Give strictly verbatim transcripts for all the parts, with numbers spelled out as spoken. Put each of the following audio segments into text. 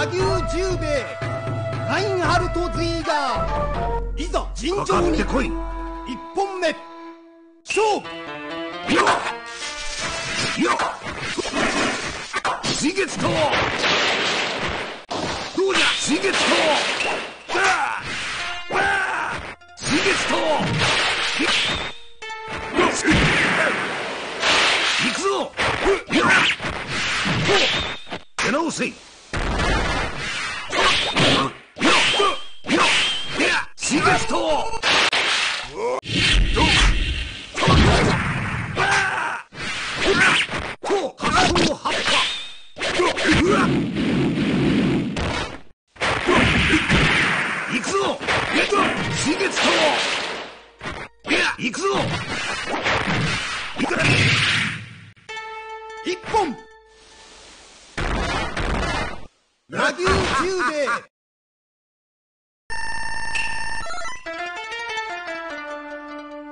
Yagyu Jubei! Nine Heart Trigger! Izo! Jinjouji! one本目! Show! Yo! Yo! Shigetsu to! Do that! Shigetsu to! Da! Da! Shigetsu to! Ikuno! Yo! Ho! 直せ Yagyu Jubei! two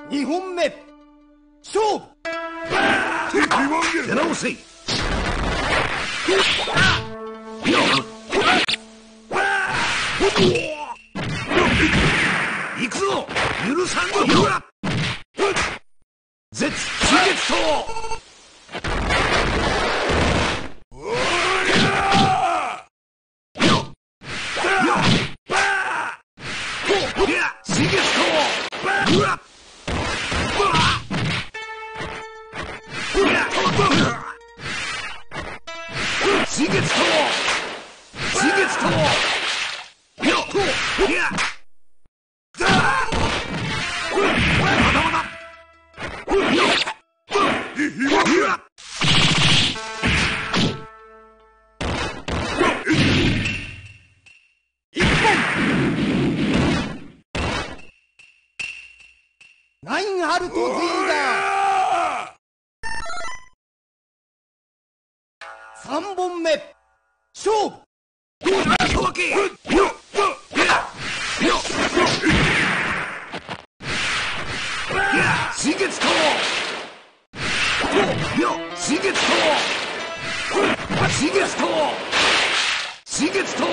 本目! 勝負! 出直せ! 行くぞ! 許さんぞ! 絶! 進撃と! ナインハルトリーダーさんぼんめ勝負どうだけ Shigetsu to! Yo! Shigetsu to! Shigetsu to! Shigetsu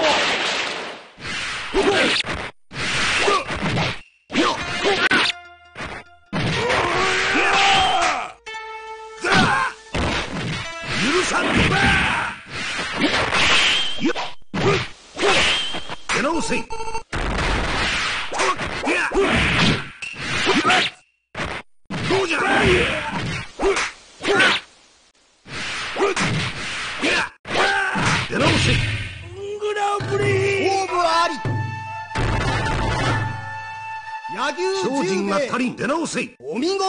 to! Yo! Yurusan ba! Yo! Genousi!お見事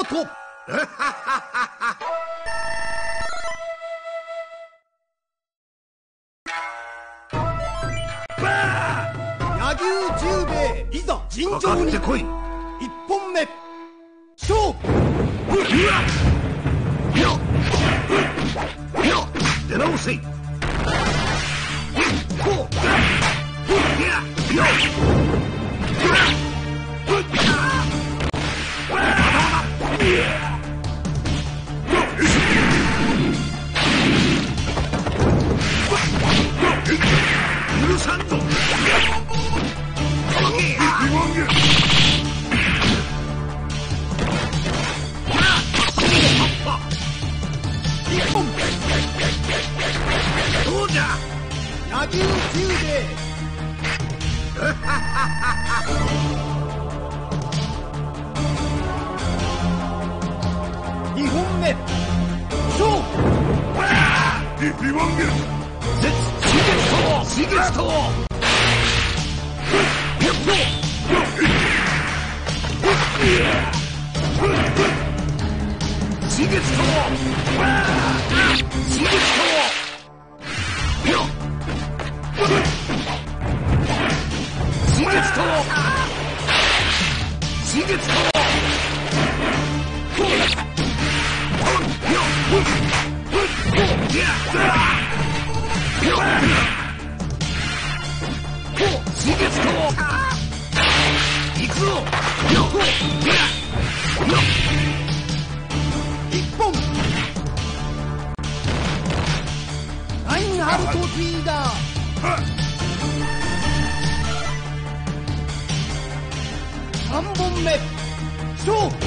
Yagyu Jubeiいざ尋常にいっぽんめ勝負出直せ 一本ラインハルトリーダーさんぼんめ、ストップ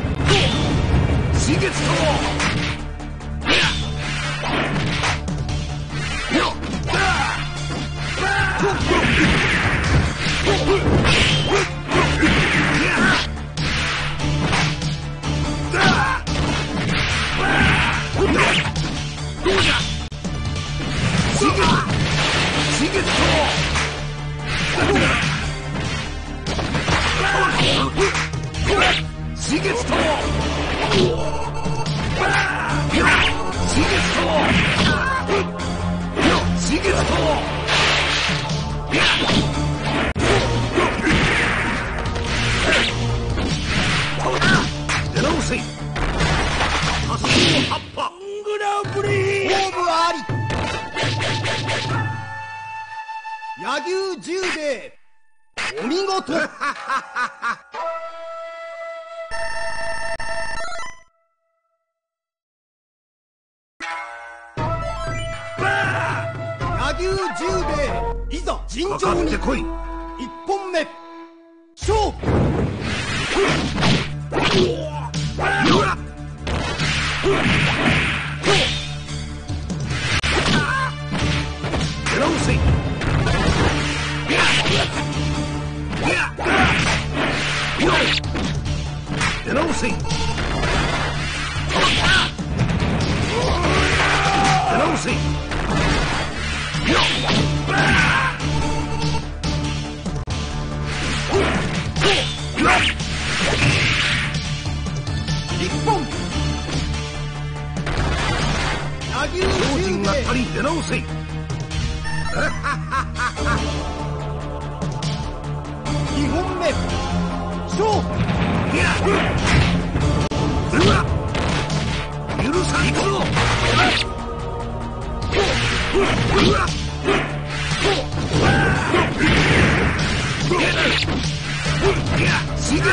術と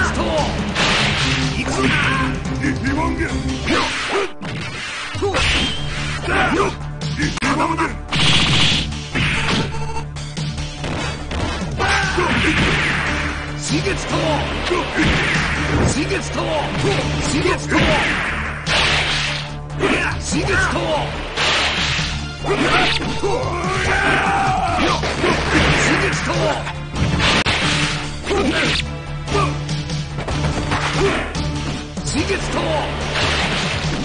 行くな日本軍日本軍私術と私術と私術と私術と She gets tall. She gets tall.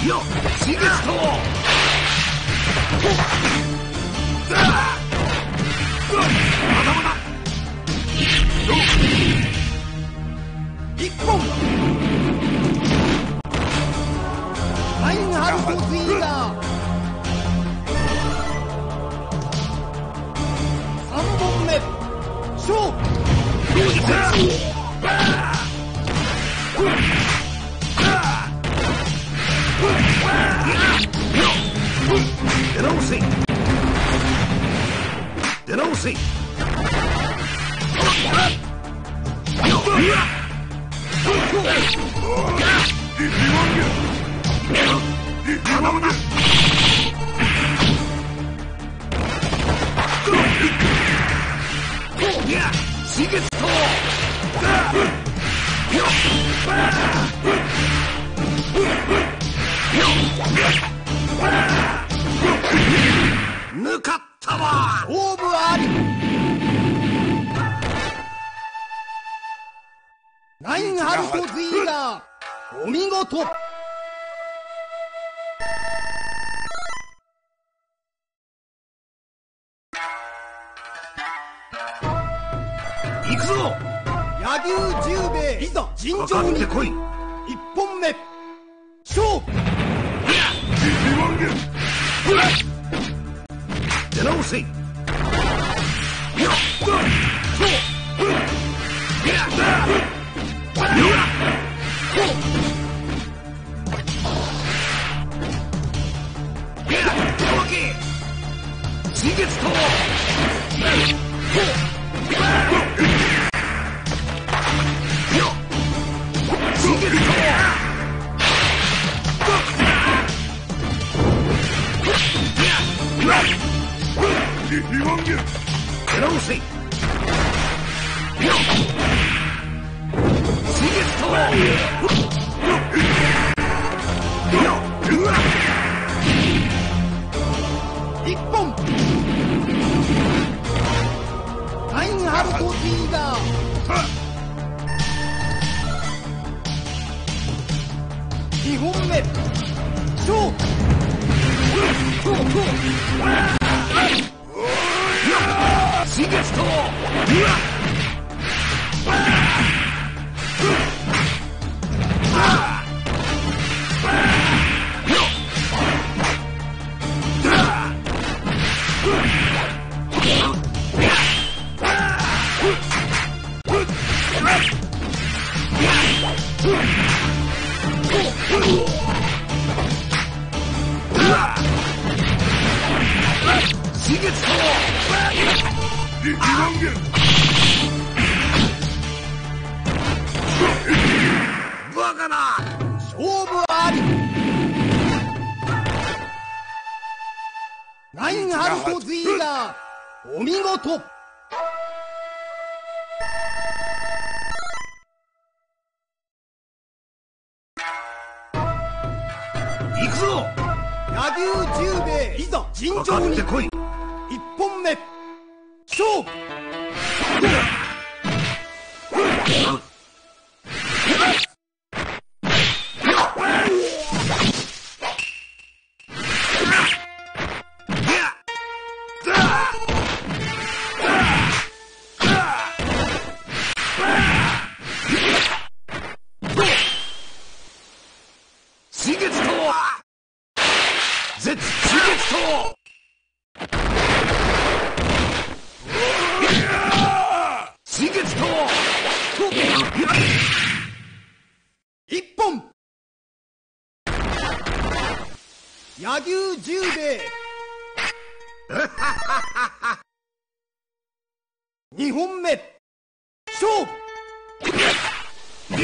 Yo, she gets tall. Ikuno. Shoot! Denounce it! Denounce it! Yeah, she gets tall. Nukatta wa obu ari. Nine Haruto Zida. Omigoto. Izo! Yagyu Jubei! Izo! Jinjouji! one本目! Show! Ichimongun! Denounce it! Okay! She gets tall! If you won't get Rosie. She gets to all you. Big bump. I'm hard to see down. She gets tall. She gets tall. If you don't get it, look at that. So bloody. Nine Haruto Zida. Omigoto. Ikuno. Yagyu Jubei. Izo. Jinjouji. one本目. Shoot! She gets tall! She gets tall! Ippon! Yagyu Jubei! Nihonme! Shou! お願いします。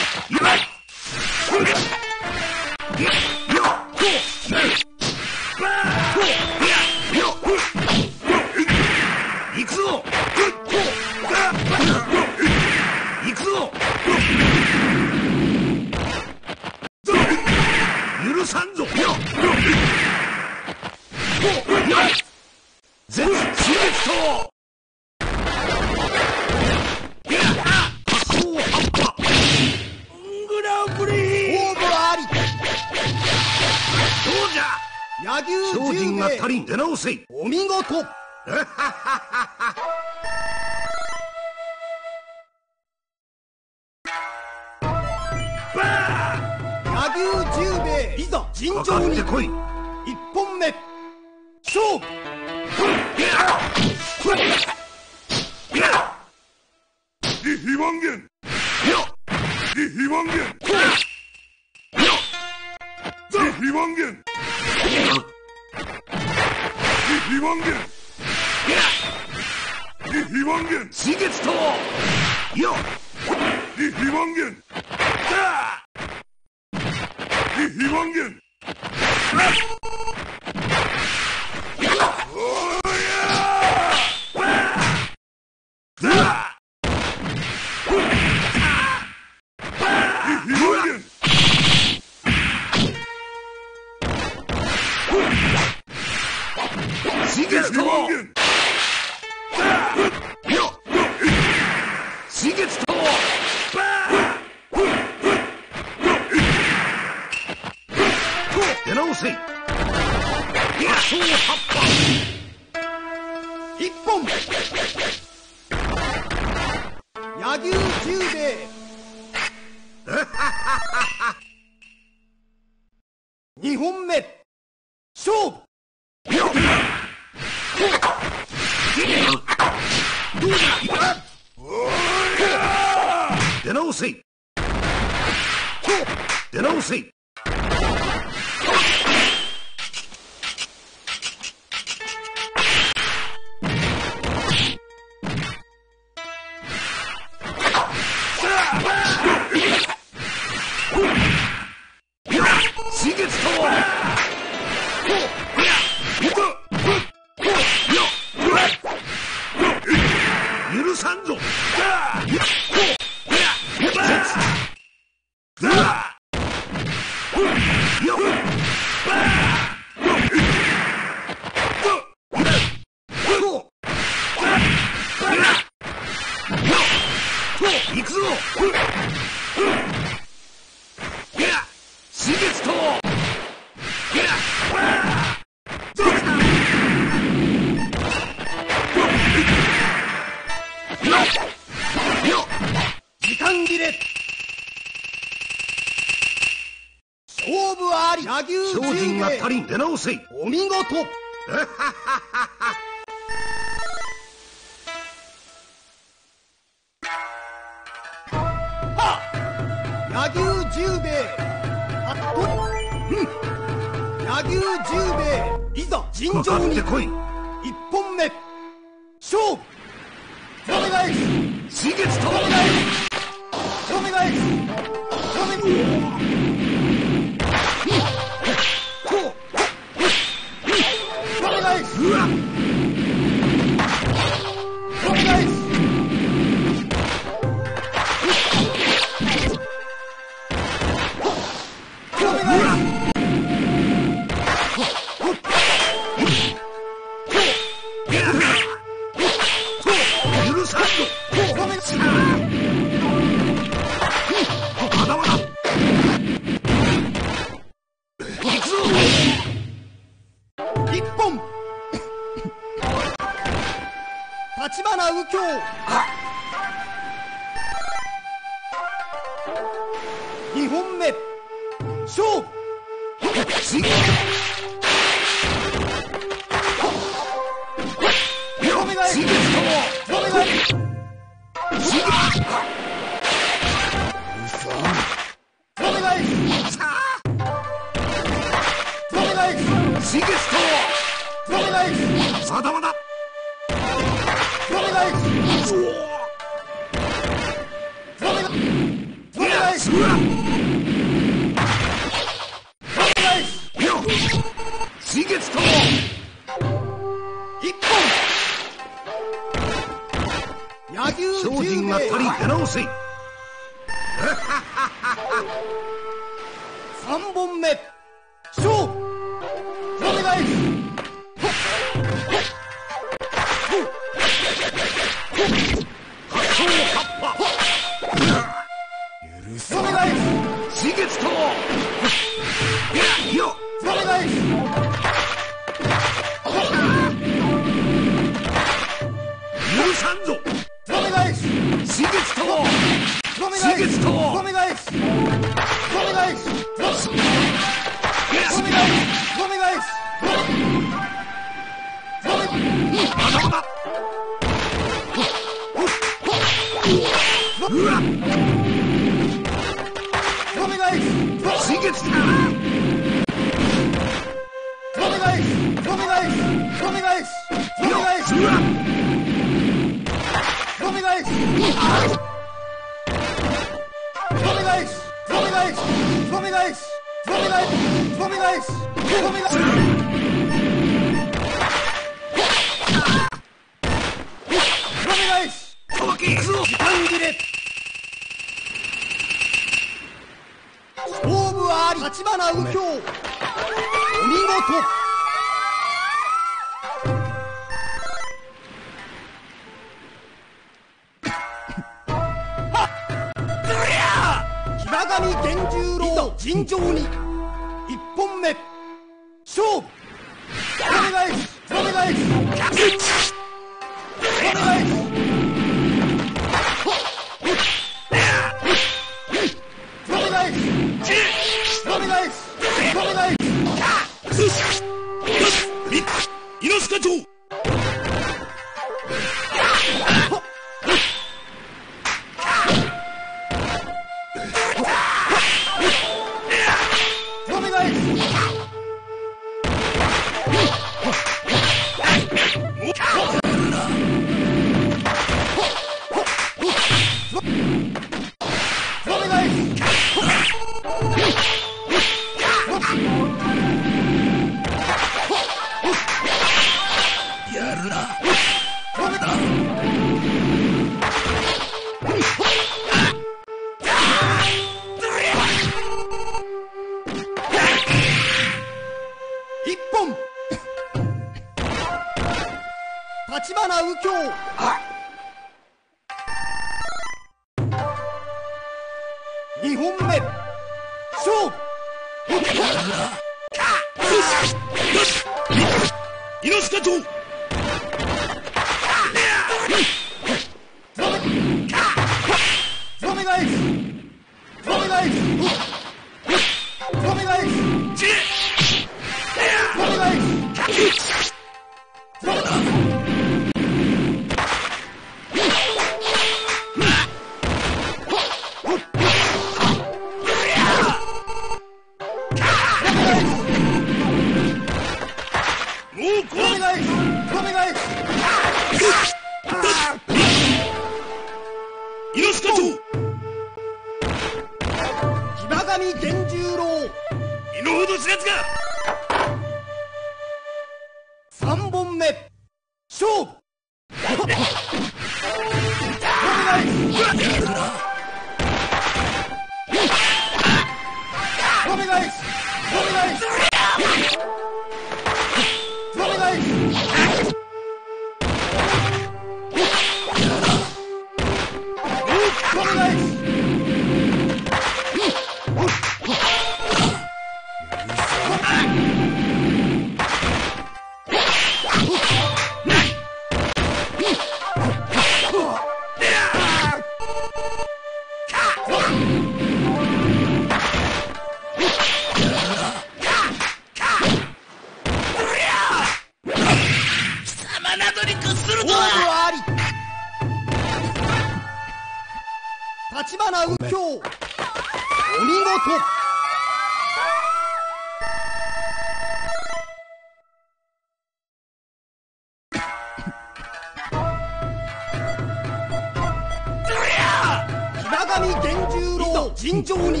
南源十郎尋常に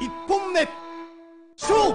一本目勝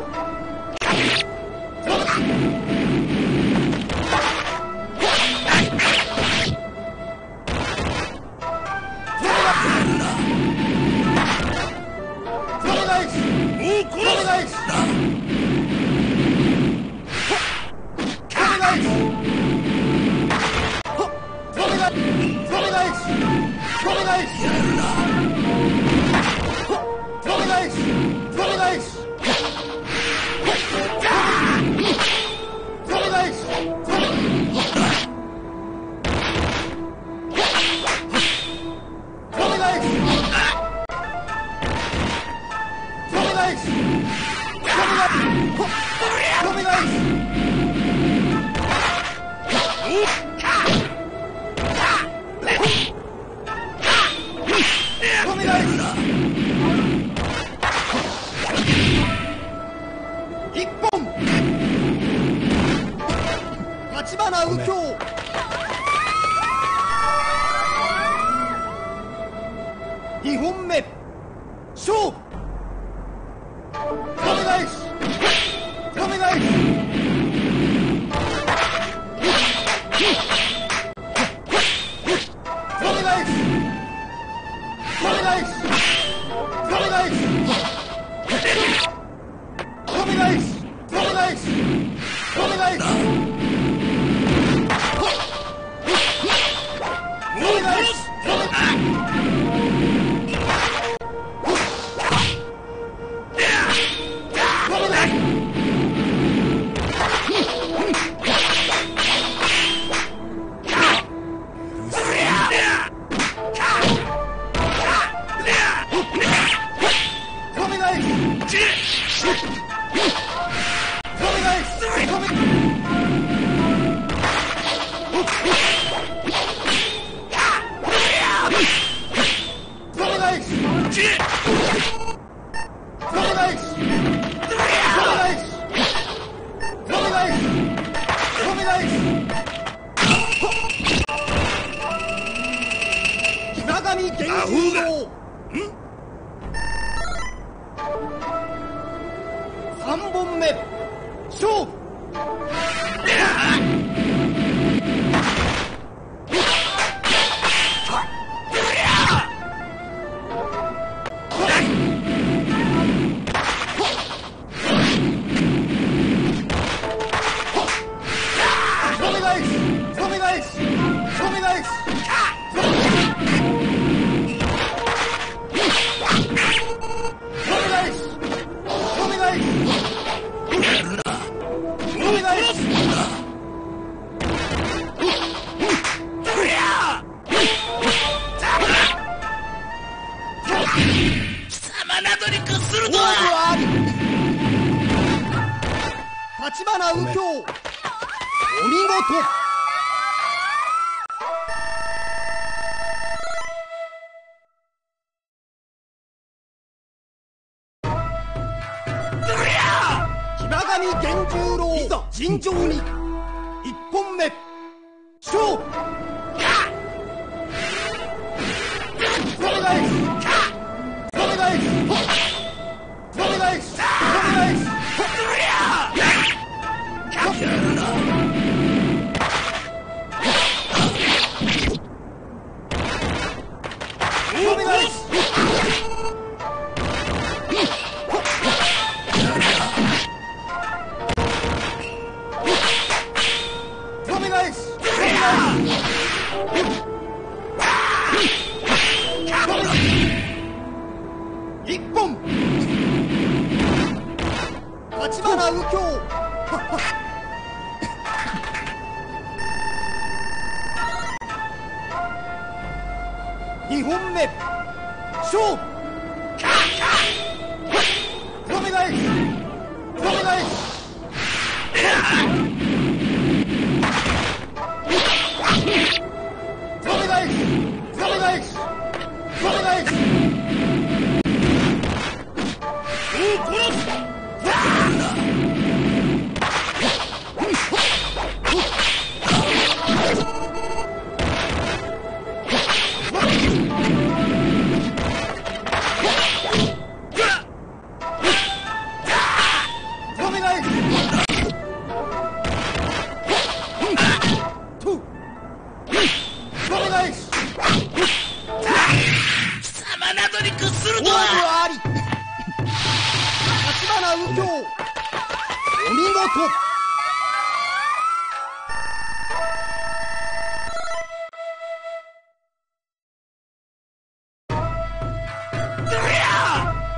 Takut.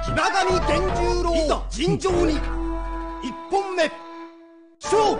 Shinagami Genjuro, Jinjouji. one point me. Show. Jinjouji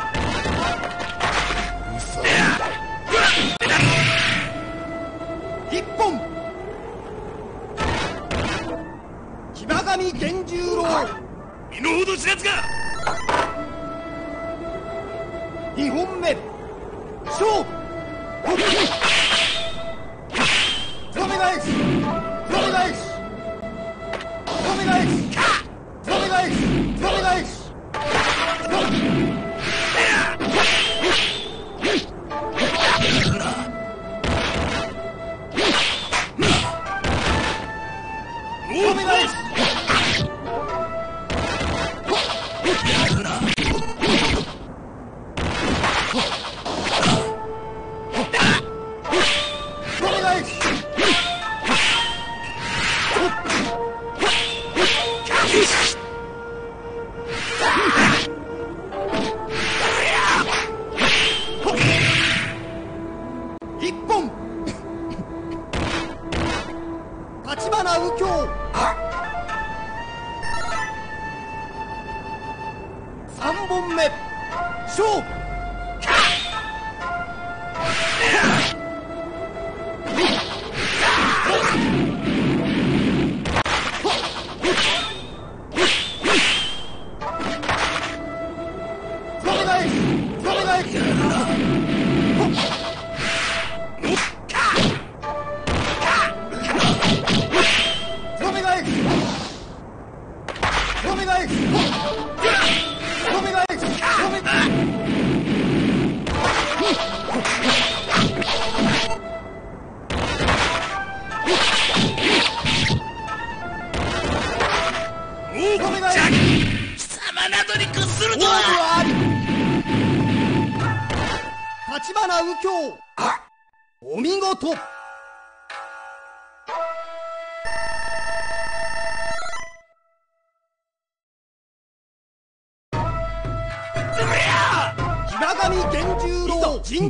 いっ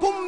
ぽん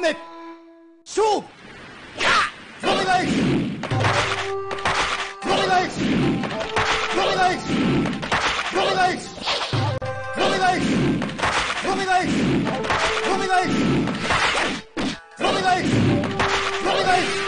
め 勝負。legs! Ruby legs! Ruby legs! Ruby legs! Ruby legs! Ruby legs! Ruby legs! Hey!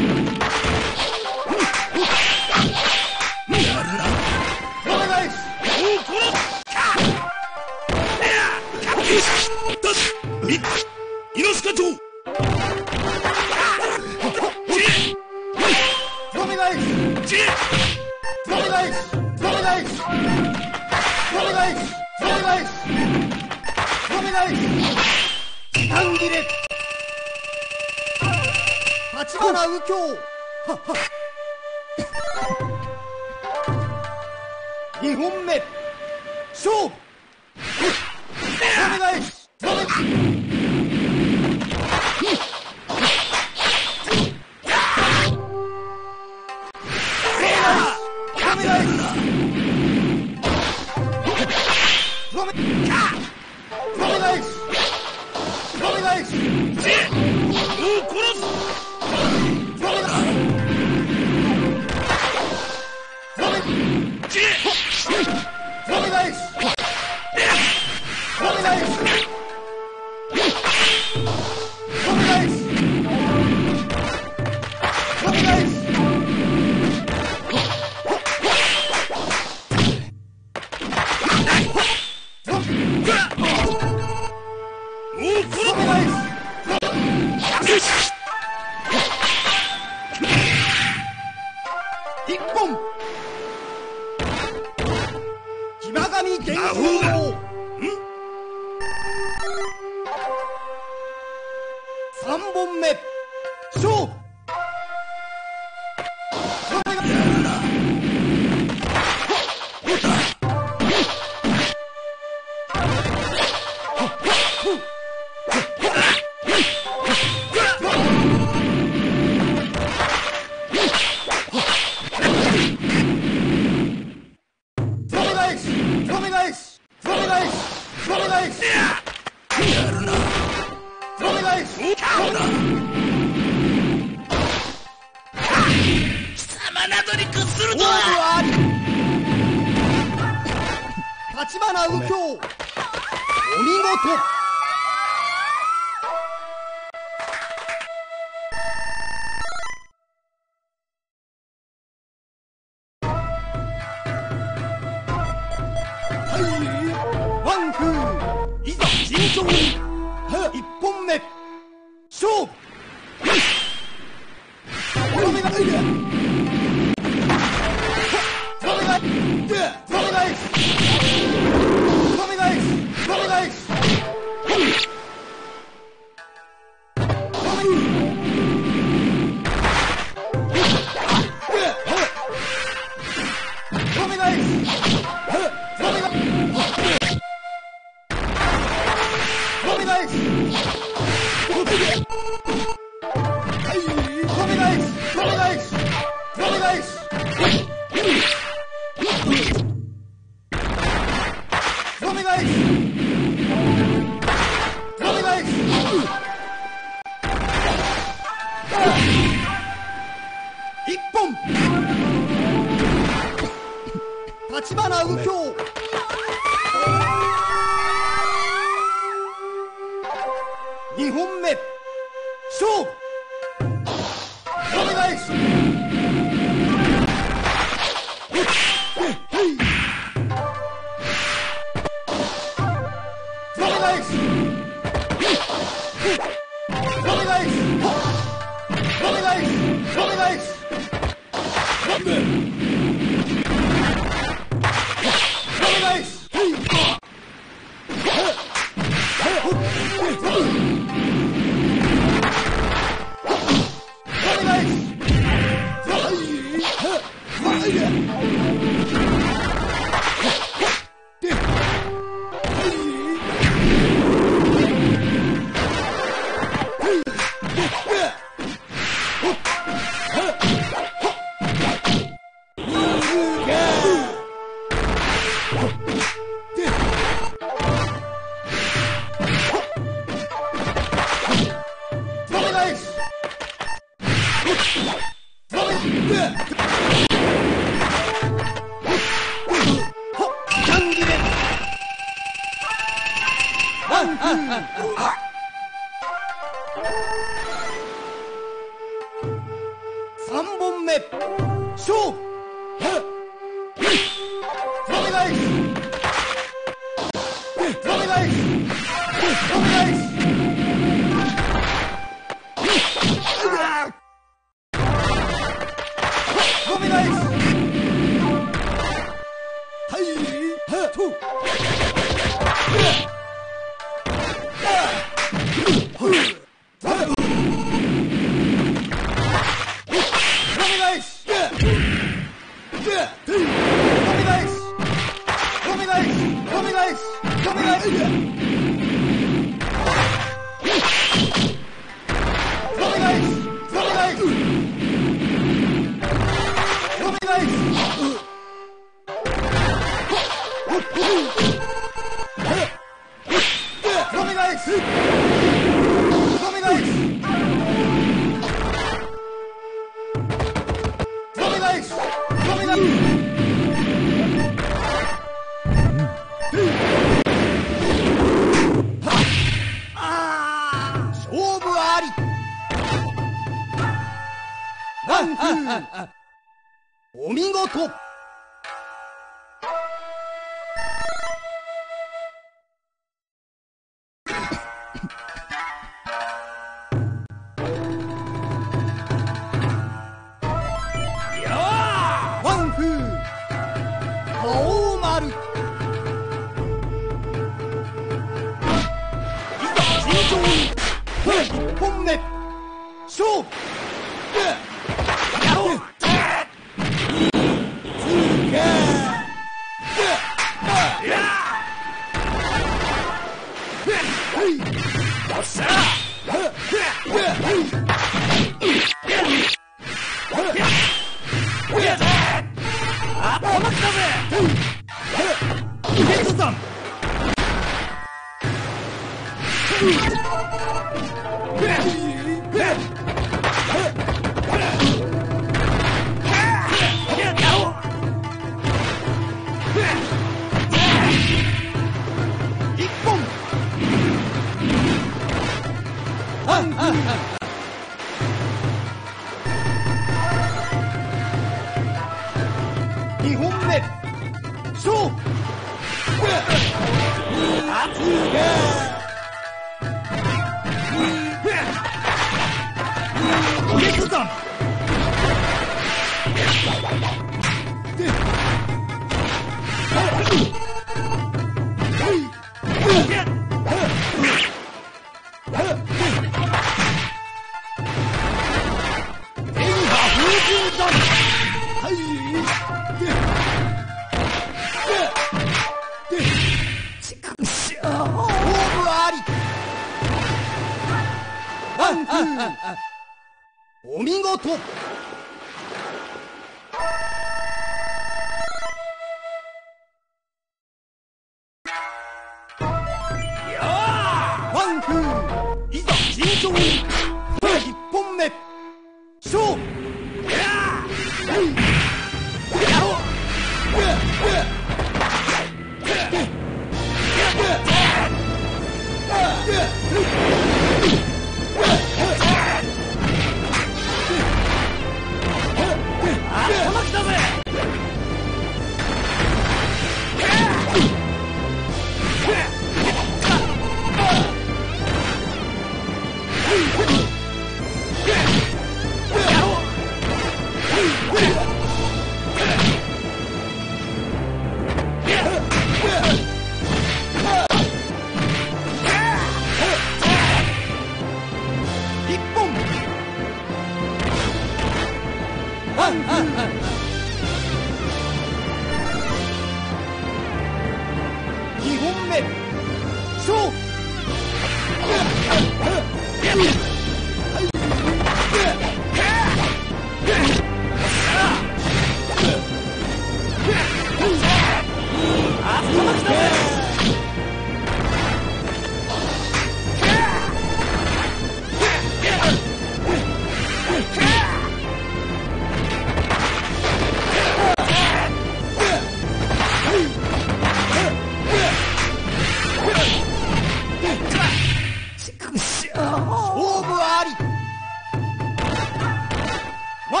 All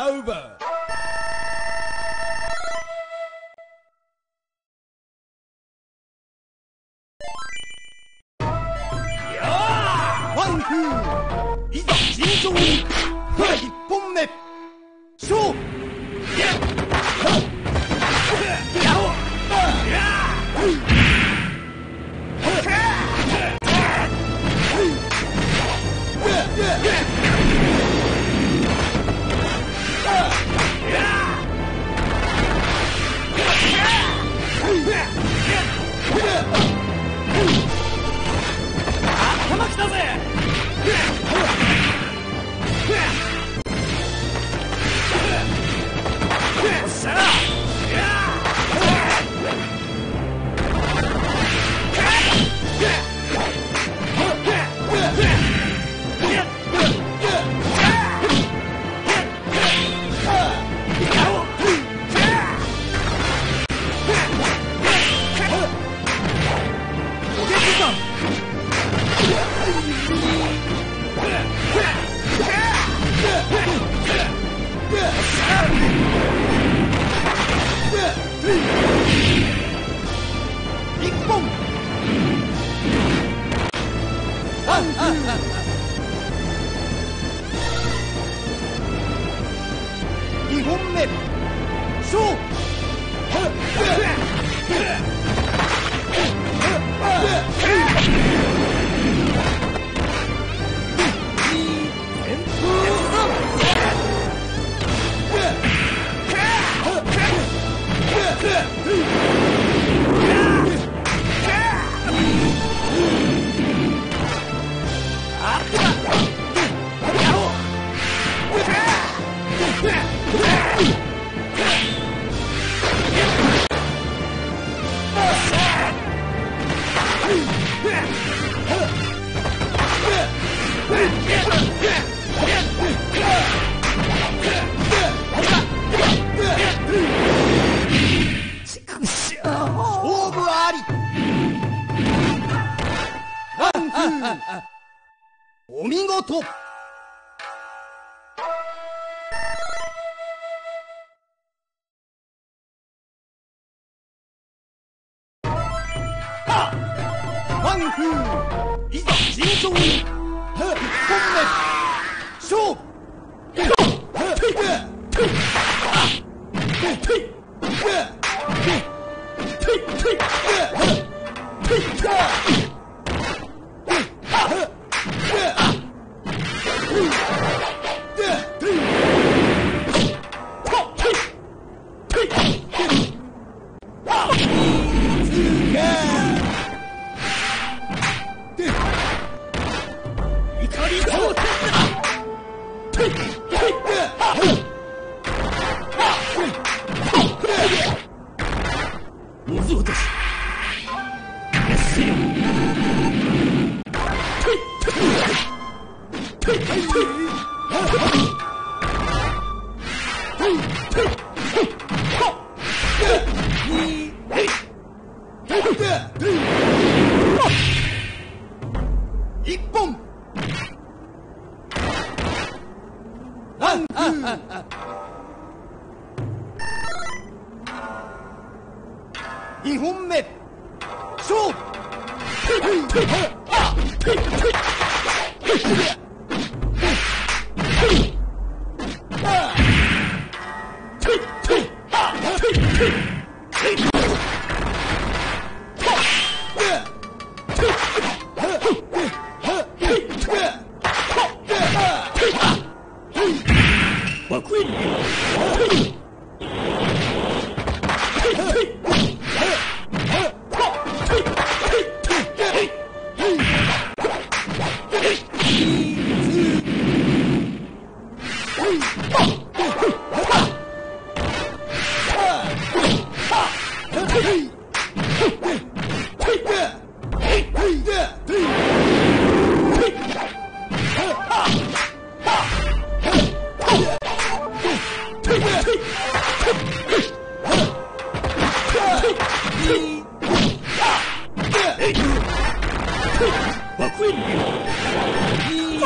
over. Yeah. One, two. Izo, Jinjouji. one本目. Show. What will you?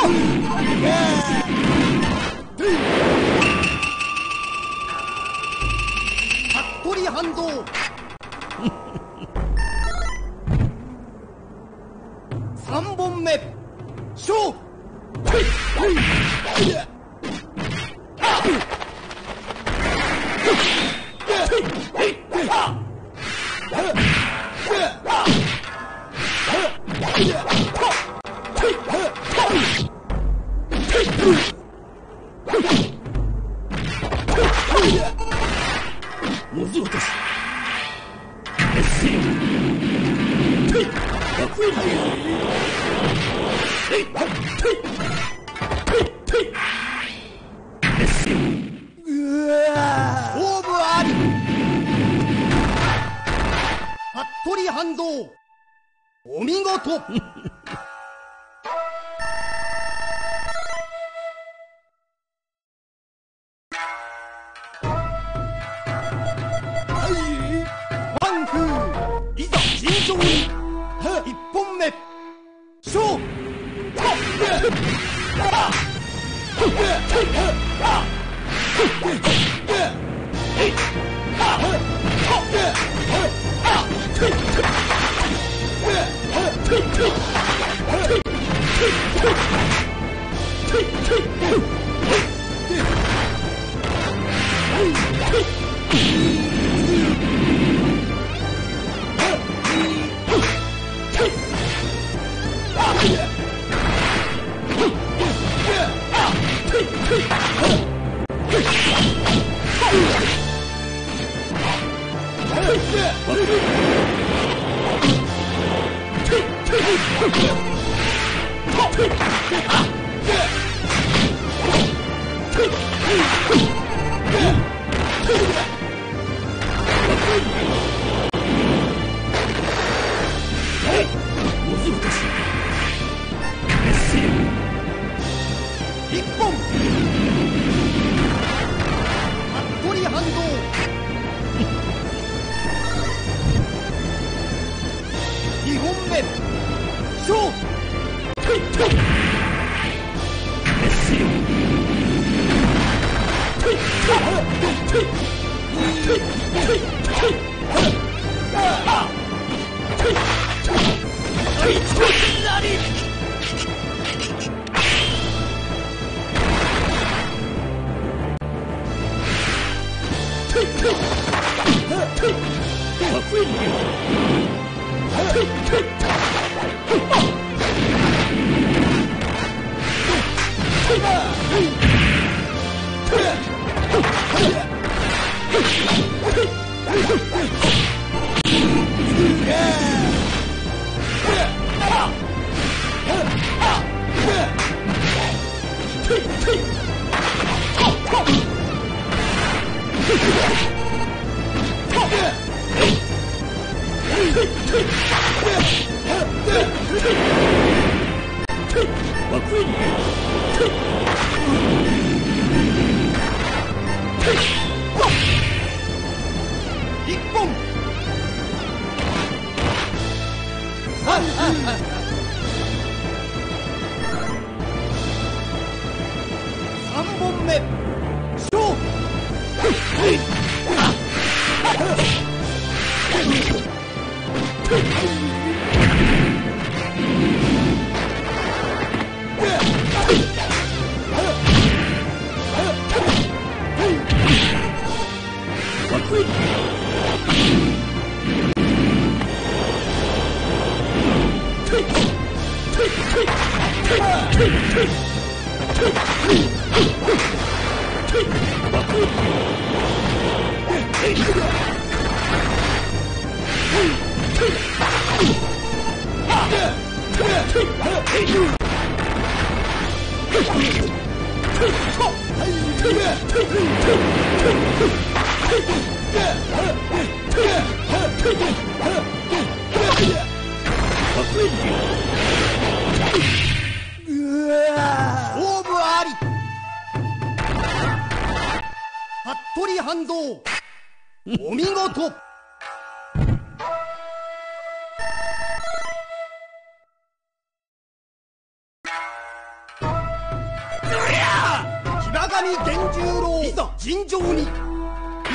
神源十郎いざ尋常にいっぽんめ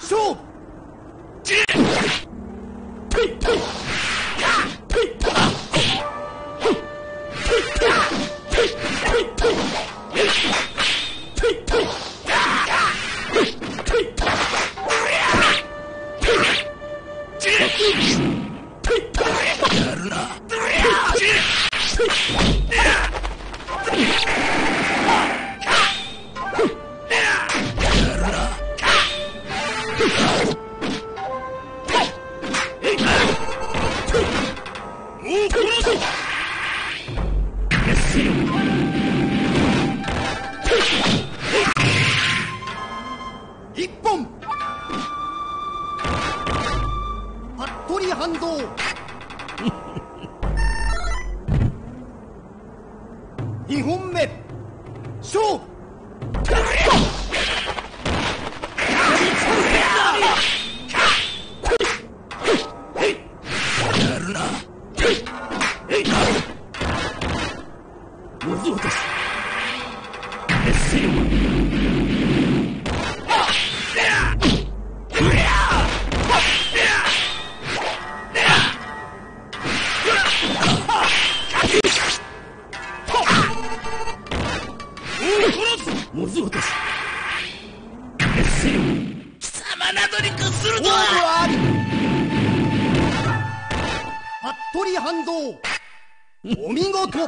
勝負テイテイ Go, buddy!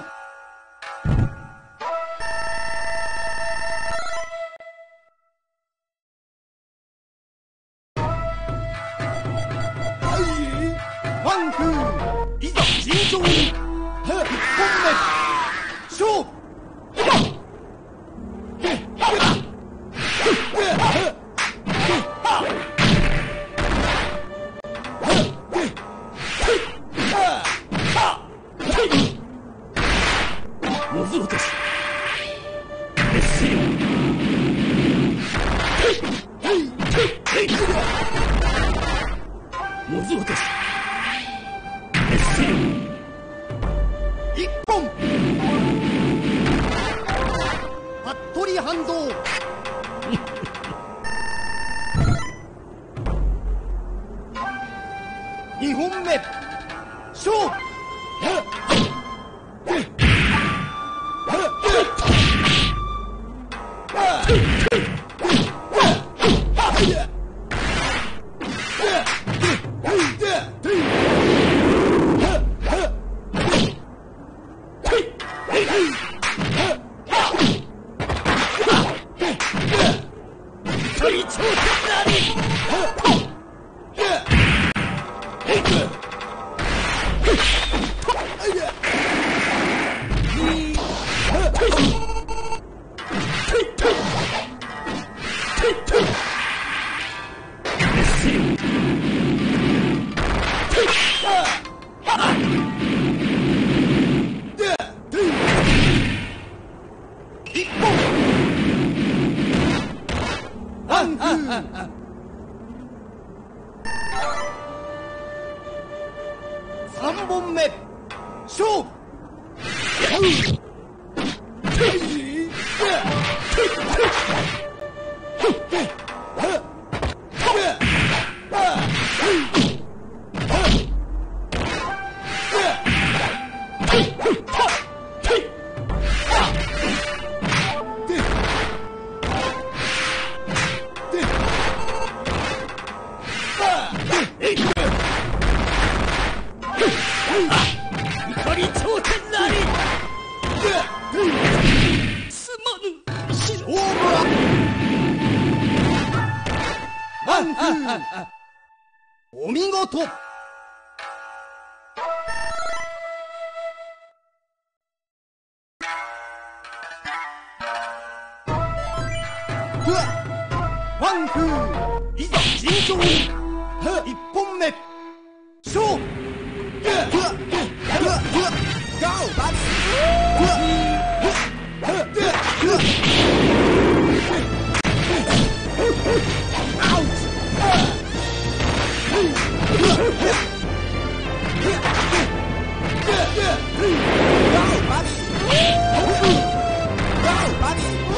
Go, buddy!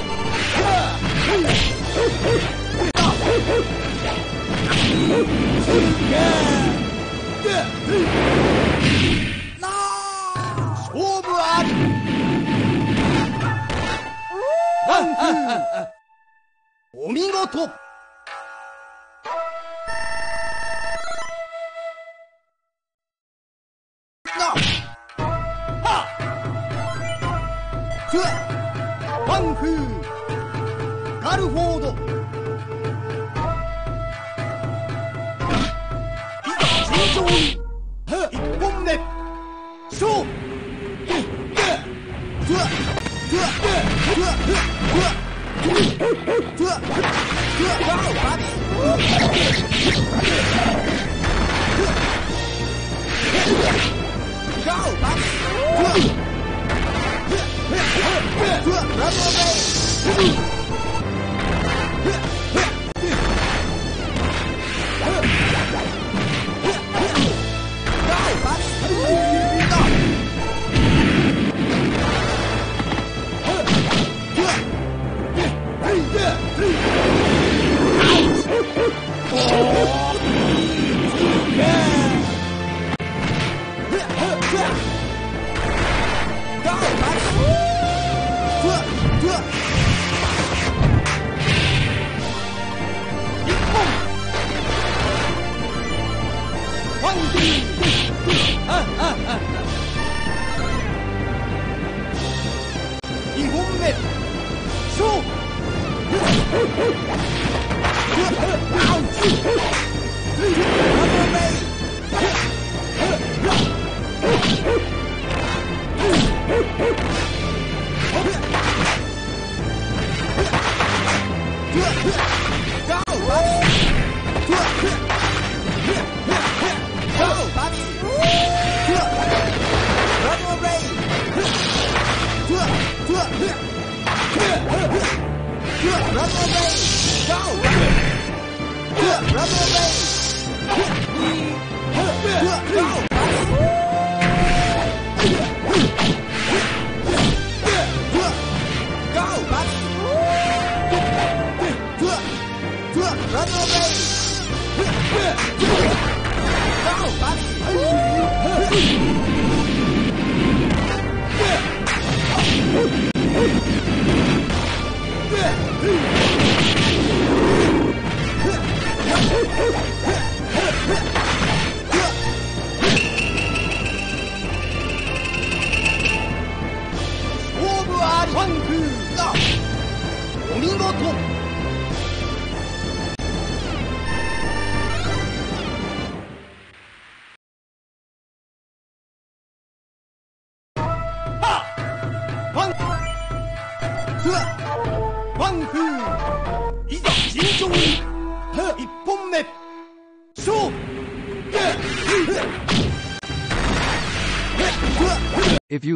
If you